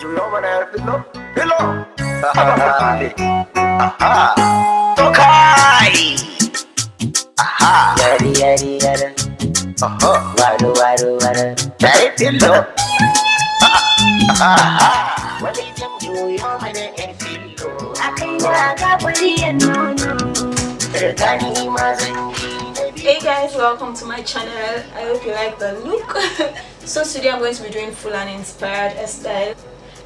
You know when I have pillow? Pillow! Aha! Tokai! Aha! Yari, yari, yari. Aha! Waru, waru, waru. Yari, pillow! Aha! What is them doing? You know when I have pillow? I can't have a body and no. Hey guys, welcome to my channel. I hope you like the look. So today I'm going to be doing Fulani inspired hairstyle,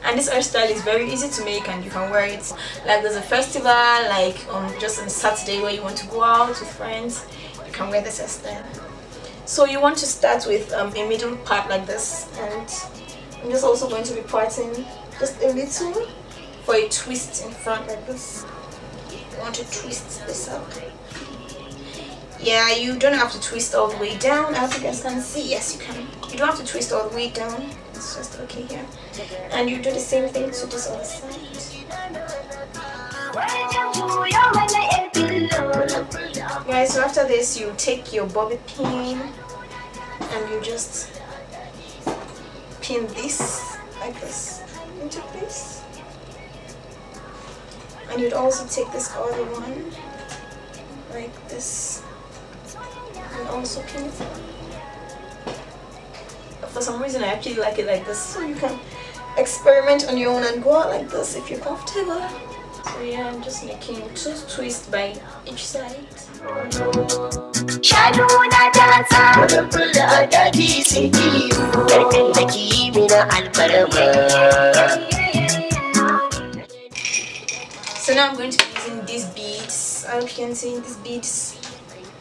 and this hairstyle is very easy to make and you can wear it like there's a festival, like just on Saturday where you want to go out with friends, you can wear this hairstyle. So you want to start with a middle part like this, and I'm just also going to be parting just a little for a twist in front like this. You want to twist this up. Yeah, you don't have to twist all the way down. I hope you guys can see. Yes, you can. You don't have to twist all the way down. It's just okay here. And you do the same thing to this other side. Guys, so after this, you take your bobby pin and you just pin this like this into place. And you'd also take this other one like this. And also pin it. For some reason I actually like it like this, so you can experiment on your own and go out like this if you're comfortable. So yeah, I'm just making two twists by each side. So now I'm going to be using these beads. I hope you can see these beads.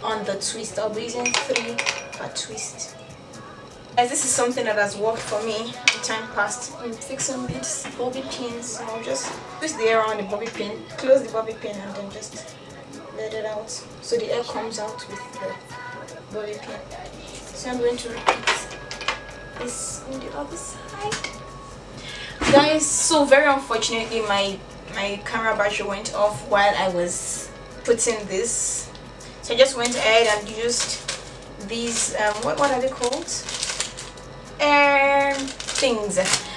On the twist, I'll be using 3 per twist. As this is something that has worked for me in time past, I'm fixing beads, bobby pins, so I'll just twist the air around the bobby pin, close the bobby pin, and then just let it out so the air comes out with the bobby pin. So I'm going to repeat this on the other side. Guys, so very unfortunately my camera battery went off while I was putting this. So I just went ahead and used these, what are they called? Air things.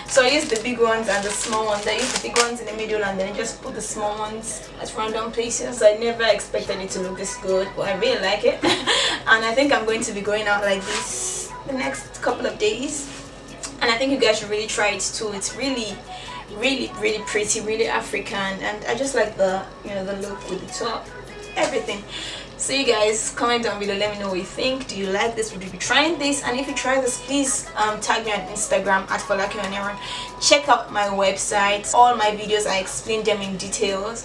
So I used the big ones and the small ones. I used the big ones in the middle and then I just put the small ones at random places. I never expected it to look this good, but I really like it. And I think I'm going to be going out like this the next couple of days. And I think you guys should really try it too. It's really, really, really pretty, really African. And I just like the, you know, the look with the top, everything. So you guys, comment down below, let me know what you think. Do you like this? Would you be trying this? And if you try this, please tag me on Instagram at Folake Onirun. Check out my website. All my videos, I explain them in details,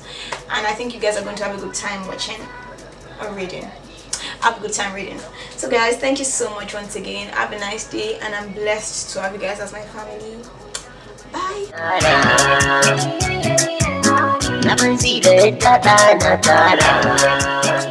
and I think you guys are going to have a good time watching or reading. Have a good time reading. So guys, thank you so much once again. Have a nice day, and I'm blessed to have you guys as my family. Bye.